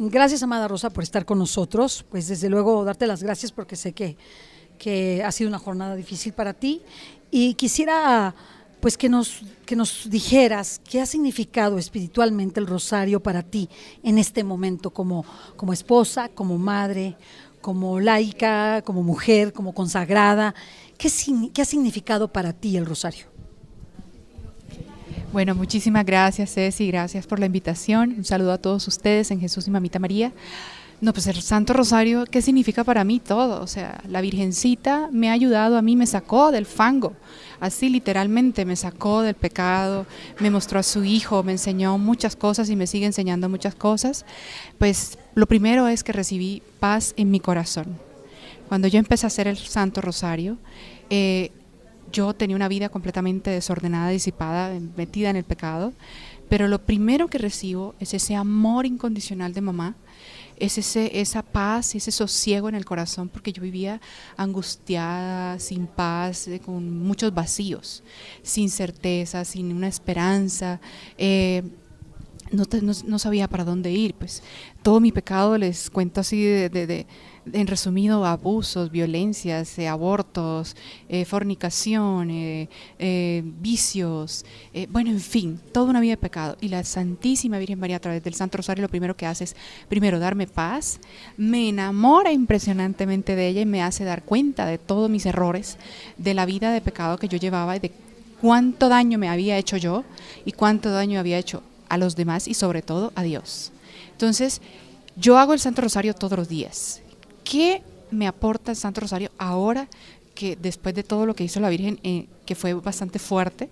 Gracias, Amada Rosa, por estar con nosotros. Pues desde luego darte las gracias porque sé que ha sido una jornada difícil para ti, y quisiera pues que nos dijeras qué ha significado espiritualmente el rosario para ti en este momento, como esposa, como madre, como laica, como mujer, como consagrada. ¿Qué ha significado para ti el rosario? Bueno, muchísimas gracias, Ceci, gracias por la invitación. Un saludo a todos ustedes en Jesús y Mamita María. No, pues el Santo Rosario, ¿qué significa para mí? Todo, o sea, la Virgencita me ha ayudado a mí, me sacó del fango, así literalmente me sacó del pecado, me mostró a su hijo, me enseñó muchas cosas y me sigue enseñando muchas cosas. Pues lo primero es que recibí paz en mi corazón. Cuando yo empecé a hacer el Santo Rosario, yo tenía una vida completamente desordenada, disipada, metida en el pecado, pero lo primero que recibo es ese amor incondicional de mamá, es esa paz, ese sosiego en el corazón, porque yo vivía angustiada, sin paz, con muchos vacíos, sin certeza, sin una esperanza, no sabía para dónde ir. Pues todo mi pecado, les cuento así en resumido: abusos, violencias, abortos, fornicación, vicios, bueno, en fin, toda una vida de pecado. Y la Santísima Virgen María, a través del Santo Rosario, lo primero que hace es primero darme paz, me enamora impresionantemente de ella y me hace dar cuenta de todos mis errores, de la vida de pecado que yo llevaba y de cuánto daño me había hecho yo y cuánto daño había hecho a los demás y sobre todo a Dios. Entonces, yo hago el Santo Rosario todos los días. ¿Qué me aporta el Santo Rosario ahora que después de todo lo que hizo la Virgen, que fue bastante fuerte?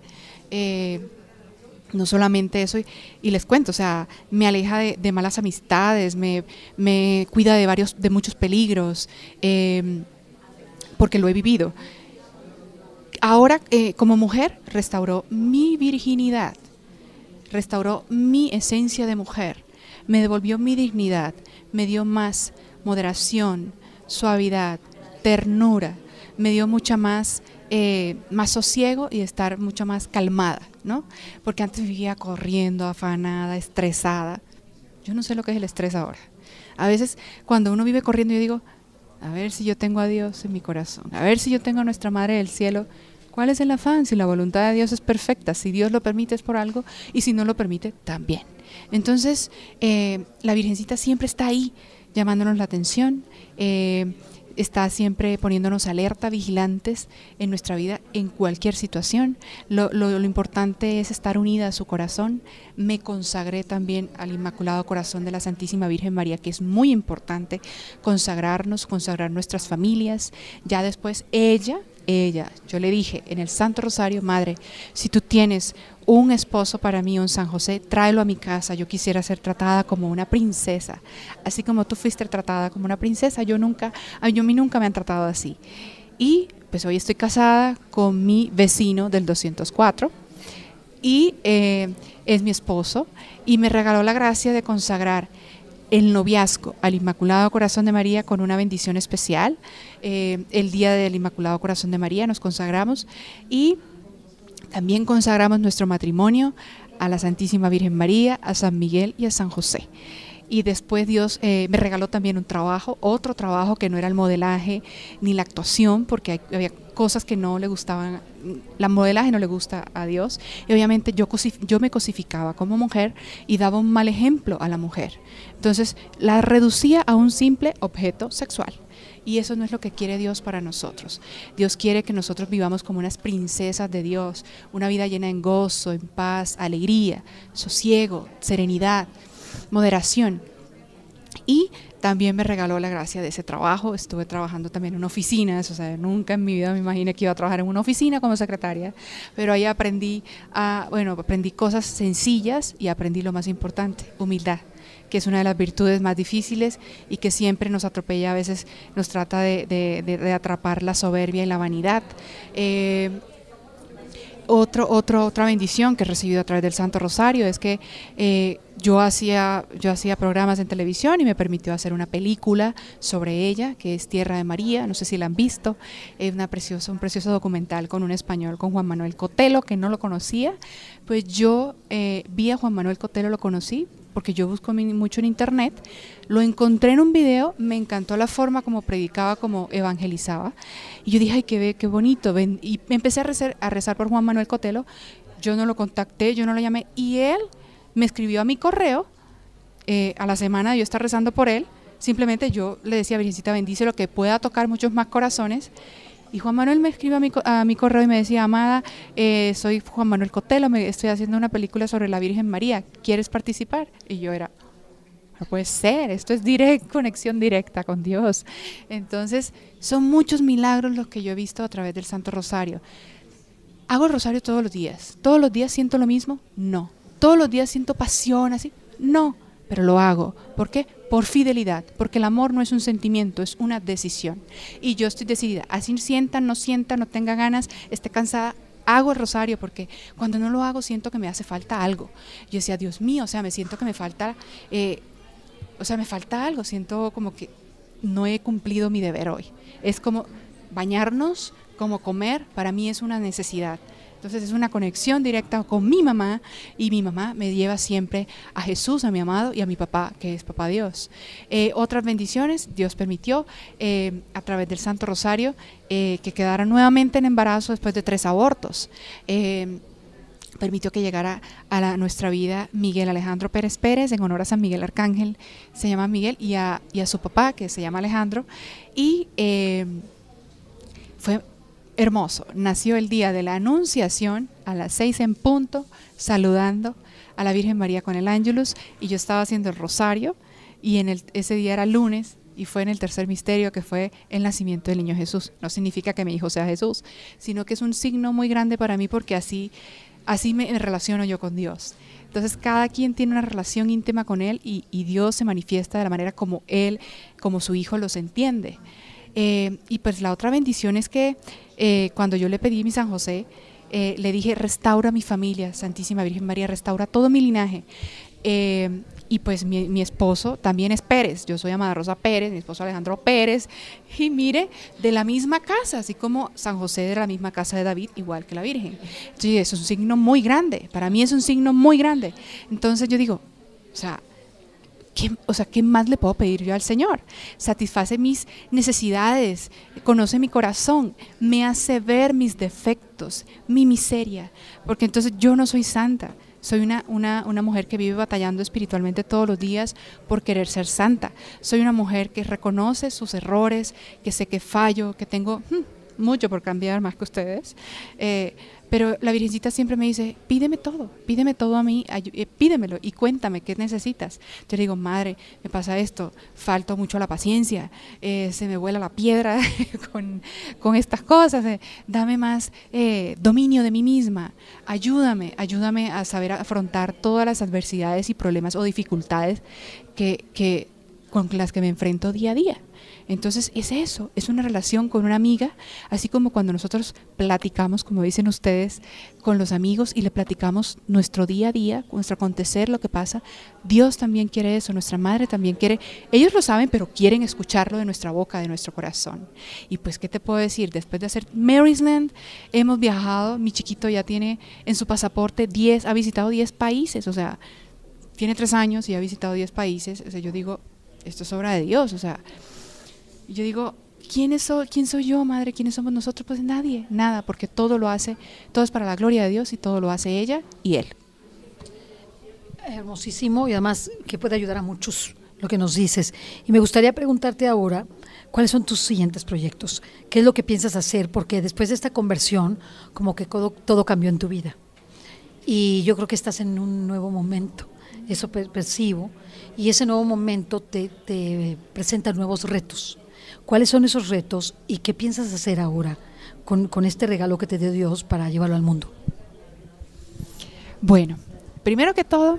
No solamente eso, y les cuento, o sea, me aleja de malas amistades, me cuida de muchos peligros, porque lo he vivido. Ahora, como mujer, restauró mi virginidad, restauró mi esencia de mujer, me devolvió mi dignidad, me dio más moderación, suavidad, ternura, me dio mucha más sosiego y estar mucho más calmada, ¿no? Porque antes vivía corriendo, afanada, estresada. Yo no sé lo que es el estrés ahora. A veces cuando uno vive corriendo, yo digo, a ver si yo tengo a Dios en mi corazón, a ver si yo tengo a nuestra Madre del Cielo. ¿Cuál es el afán? Si la voluntad de Dios es perfecta, si Dios lo permite es por algo, y si no lo permite, también. Entonces, la Virgencita siempre está ahí, llamándonos la atención, está siempre poniéndonos alerta, vigilantes en nuestra vida, en cualquier situación. Lo importante es estar unida a su corazón. Me consagré también al Inmaculado Corazón de la Santísima Virgen María, que es muy importante consagrarnos, consagrar nuestras familias. Ya después ella, yo le dije en el Santo Rosario: Madre, si tú tienes un esposo para mí, un San José, tráelo a mi casa, yo quisiera ser tratada como una princesa. Así como tú fuiste tratada como una princesa, a mí nunca me han tratado así. Y pues hoy estoy casada con mi vecino del 204, y es mi esposo, y me regaló la gracia de consagrar el noviazgo al Inmaculado Corazón de María con una bendición especial. El día del Inmaculado Corazón de María nos consagramos, y también consagramos nuestro matrimonio a la Santísima Virgen María, a San Miguel y a San José. Y después Dios me regaló también un trabajo, otro trabajo que no era el modelaje ni la actuación, porque había cosas que no le gustaban, la modelaje no le gusta a Dios, y obviamente yo me cosificaba como mujer y daba un mal ejemplo a la mujer. Entonces la reducía a un simple objeto sexual, y eso no es lo que quiere Dios para nosotros. Dios quiere que nosotros vivamos como unas princesas de Dios, una vida llena en gozo, en paz, alegría, sosiego, serenidad, moderación. Y también me regaló la gracia de ese trabajo. Estuve trabajando también en oficinas, o sea, nunca en mi vida me imaginé que iba a trabajar en una oficina como secretaria, pero ahí aprendí cosas sencillas, y aprendí lo más importante: humildad, que es una de las virtudes más difíciles y que siempre nos atropella, a veces nos trata de atrapar la soberbia y la vanidad. Otra bendición que he recibido a través del Santo Rosario es que yo hacía programas en televisión, y me permitió hacer una película sobre ella, que es Tierra de María, no sé si la han visto. Es un precioso documental con un español, con Juan Manuel Cotelo, que no lo conocía. Pues yo vi a Juan Manuel Cotelo, lo conocí porque yo busco mucho en internet, lo encontré en un video, me encantó la forma como predicaba, como evangelizaba, y yo dije, ay, qué bonito, ven. Y empecé a rezar por Juan Manuel Cotelo. Yo no lo contacté, yo no lo llamé, y él me escribió a mi correo, a la semana de yo estar rezando por él. Simplemente yo le decía, Virgencita, bendice lo que pueda tocar muchos más corazones. Y Juan Manuel me escribe a mi correo y me decía, Amada, soy Juan Manuel Cotelo, estoy haciendo una película sobre la Virgen María, ¿quieres participar? Y yo era, no puede ser, esto es conexión directa con Dios. Entonces, son muchos milagros los que yo he visto a través del Santo Rosario. ¿Hago el rosario todos los días? ¿Todos los días siento lo mismo? No. ¿Todos los días siento pasión así? No, pero lo hago. ¿Por qué? Por fidelidad, porque el amor no es un sentimiento, es una decisión. Y yo estoy decidida, así sienta, no tenga ganas, esté cansada, hago el rosario, porque cuando no lo hago siento que me hace falta algo. Yo decía, Dios mío, o sea, me siento que me falta, me falta algo, siento como que no he cumplido mi deber hoy. Es como bañarnos, como comer, para mí es una necesidad. Entonces es una conexión directa con mi mamá, y mi mamá me lleva siempre a Jesús, a mi amado, y a mi papá, que es papá Dios. Otras bendiciones, Dios permitió a través del Santo Rosario que quedara nuevamente en embarazo después de 3 abortos. Permitió que llegara a nuestra vida Miguel Alejandro Pérez Pérez, en honor a San Miguel Arcángel, se llama Miguel, y a su papá, que se llama Alejandro, y fue hermoso. Nació el día de la Anunciación a las 6:00 en punto, saludando a la Virgen María con el Ángelus, y yo estaba haciendo el rosario, y ese día era lunes, y fue en el tercer misterio, que fue el nacimiento del niño Jesús. No significa que mi hijo sea Jesús, sino que es un signo muy grande para mí, porque así me relaciono yo con Dios. Entonces cada quien tiene una relación íntima con Él, y Dios se manifiesta de la manera como Él, como su hijo, los entiende. Y pues la otra bendición es que cuando yo le pedí mi San José, le dije, restaura mi familia, Santísima Virgen María, restaura todo mi linaje. Y pues mi esposo también es Pérez, yo soy Amada Rosa Pérez, mi esposo Alejandro Pérez, y mire, de la misma casa, así como San José de la misma casa de David, igual que la Virgen. Entonces es un signo muy grande, para mí es un signo muy grande. Entonces yo digo, ¿qué más le puedo pedir yo al Señor? Satisface mis necesidades, conoce mi corazón, me hace ver mis defectos, mi miseria, porque entonces yo no soy santa, soy una mujer que vive batallando espiritualmente todos los días por querer ser santa, soy una mujer que reconoce sus errores, que sé que fallo, que tengo mucho por cambiar, más que ustedes, pero la Virgencita siempre me dice, pídeme todo a mí, pídemelo y cuéntame qué necesitas. Yo le digo, madre, me pasa esto, falto mucho a la paciencia, se me vuela la piedra con estas cosas, dame más dominio de mí misma, ayúdame a saber afrontar todas las adversidades y problemas o dificultades que con las que me enfrento día a día. Entonces es eso, es una relación con una amiga, así como cuando nosotros platicamos, como dicen ustedes, con los amigos y le platicamos nuestro día a día, nuestro acontecer, lo que pasa. Dios también quiere eso, nuestra madre también quiere, ellos lo saben, pero quieren escucharlo de nuestra boca, de nuestro corazón. Y pues, ¿qué te puedo decir? Después de hacer Maryland, hemos viajado, mi chiquito ya tiene en su pasaporte ha visitado 10 países, o sea, tiene 3 años y ha visitado 10 países, o sea, yo digo, esto es obra de Dios, o sea, yo digo, ¿quién soy yo, madre? ¿Quiénes somos nosotros? Pues nadie, nada, porque todo lo hace, todo es para la gloria de Dios y todo lo hace ella y él. Hermosísimo, y además que puede ayudar a muchos lo que nos dices. Y me gustaría preguntarte ahora, ¿cuáles son tus siguientes proyectos? ¿Qué es lo que piensas hacer? Porque después de esta conversión, como que todo cambió en tu vida. Y yo creo que estás en un nuevo momento, eso percibo, y ese nuevo momento te presenta nuevos retos. ¿Cuáles son esos retos y qué piensas hacer ahora con este regalo que te dio Dios para llevarlo al mundo? Bueno, primero que todo,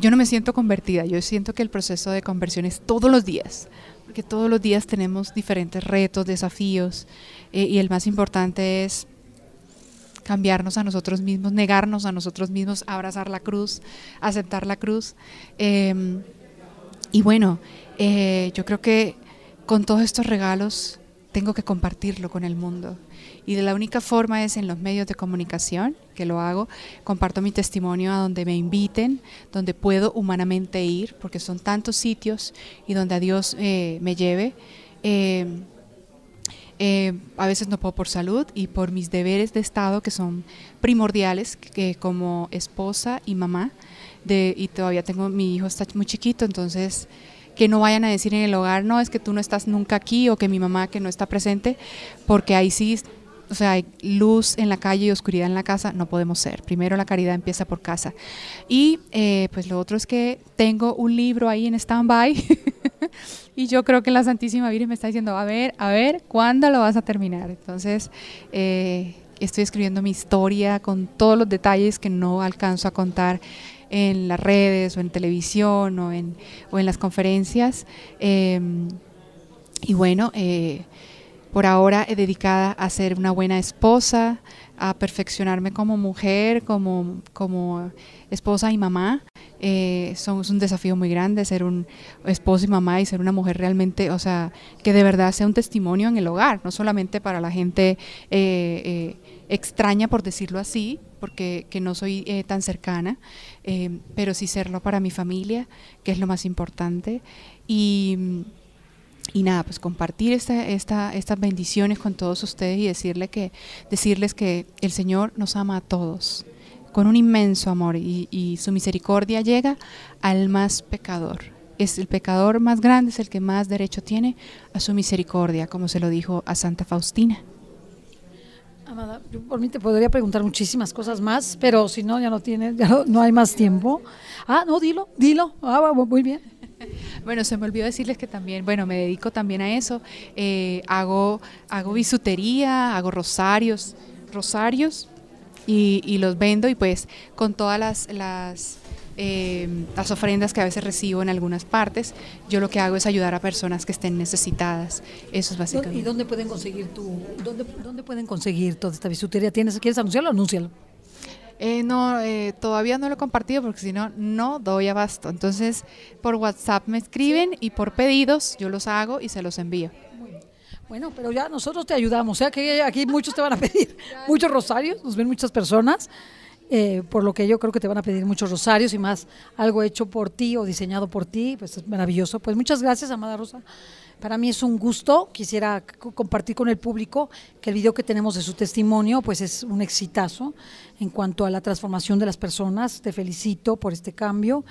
yo no me siento convertida, yo siento que el proceso de conversión es todos los días, porque todos los días tenemos diferentes retos, desafíos, y el más importante es cambiarnos a nosotros mismos, negarnos a nosotros mismos, abrazar la cruz, aceptar la cruz. Y bueno, yo creo que con todos estos regalos tengo que compartirlo con el mundo. Y la única forma es en los medios de comunicación, que lo hago, comparto mi testimonio a donde me inviten, donde puedo humanamente ir, porque son tantos sitios y donde a Dios me lleve. A veces no puedo por salud y por mis deberes de Estado, que son primordiales, que como esposa y mamá, y todavía tengo, mi hijo está muy chiquito, entonces que no vayan a decir en el hogar, no, es que tú no estás nunca aquí, o que mi mamá que no está presente, porque ahí sí, o sea, hay luz en la calle y oscuridad en la casa, no podemos ser. Primero la caridad empieza por casa. Y pues lo otro es que tengo un libro ahí en stand-by y yo creo que la Santísima Virgen me está diciendo, a ver, ¿cuándo lo vas a terminar? Entonces, estoy escribiendo mi historia con todos los detalles que no alcanzo a contar en las redes o en televisión o en las conferencias. Y bueno, por ahora he dedicada a ser una buena esposa, a perfeccionarme como mujer, como esposa y mamá. Es un desafío muy grande ser un esposo y mamá y ser una mujer realmente, o sea, que de verdad sea un testimonio en el hogar, no solamente para la gente extraña, por decirlo así, porque que no soy tan cercana, pero sí serlo para mi familia, que es lo más importante. Y nada, pues compartir estas bendiciones con todos ustedes y decirles que el Señor nos ama a todos con un inmenso amor, y su misericordia llega al más pecador. Es el pecador más grande, es el que más derecho tiene a su misericordia, como se lo dijo a Santa Faustina. Amada, yo por mí te podría preguntar muchísimas cosas más, pero si no, ya no hay más tiempo. Ah, no, dilo, ah, muy bien. Bueno, se me olvidó decirles que también, bueno, me dedico también a eso, hago bisutería, hago rosarios y los vendo, y pues con todas las ofrendas que a veces recibo en algunas partes, yo lo que hago es ayudar a personas que estén necesitadas. Eso es básicamente. ¿Y dónde pueden conseguir dónde pueden conseguir toda esta bisutería? ¿Quieres anunciarlo? Anúncialo. No, todavía no lo he compartido porque si no, no doy abasto. Entonces, por WhatsApp me escriben y por pedidos yo los hago y se los envío. Muy bien. Bueno, pero ya nosotros te ayudamos, o sea que aquí muchos te van a pedir muchos rosarios, nos ven muchas personas, por lo que yo creo que te van a pedir muchos rosarios y más algo hecho por ti o diseñado por ti, pues es maravilloso. Pues muchas gracias, Amada Rosa. Para mí es un gusto, quisiera compartir con el público que el video que tenemos de su testimonio pues es un exitazo en cuanto a la transformación de las personas. Te felicito por este cambio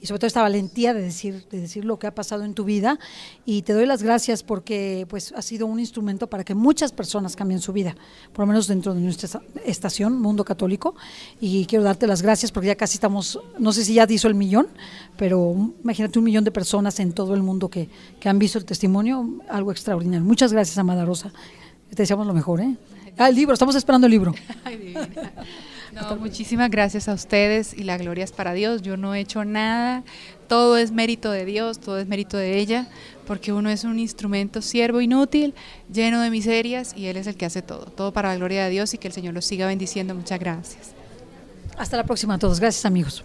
y sobre todo esta valentía de decir lo que ha pasado en tu vida, y te doy las gracias porque pues ha sido un instrumento para que muchas personas cambien su vida, por lo menos dentro de nuestra estación Mundo Católico, y quiero darte las gracias porque ya casi estamos, no sé si ya te hizo el millón, pero imagínate 1 millón de personas en todo el mundo que han visto el testimonio. Algo extraordinario. Muchas gracias, Amada Rosa. Te deseamos lo mejor, ¿eh? Ah, el libro, estamos esperando el libro. Ay, no, muchísimas gracias a ustedes y la gloria es para Dios. Yo no he hecho nada, todo es mérito de Dios, todo es mérito de ella, porque uno es un instrumento siervo inútil, lleno de miserias, y Él es el que hace todo. Todo para la gloria de Dios, y que el Señor los siga bendiciendo. Muchas gracias. Hasta la próxima a todos. Gracias, amigos.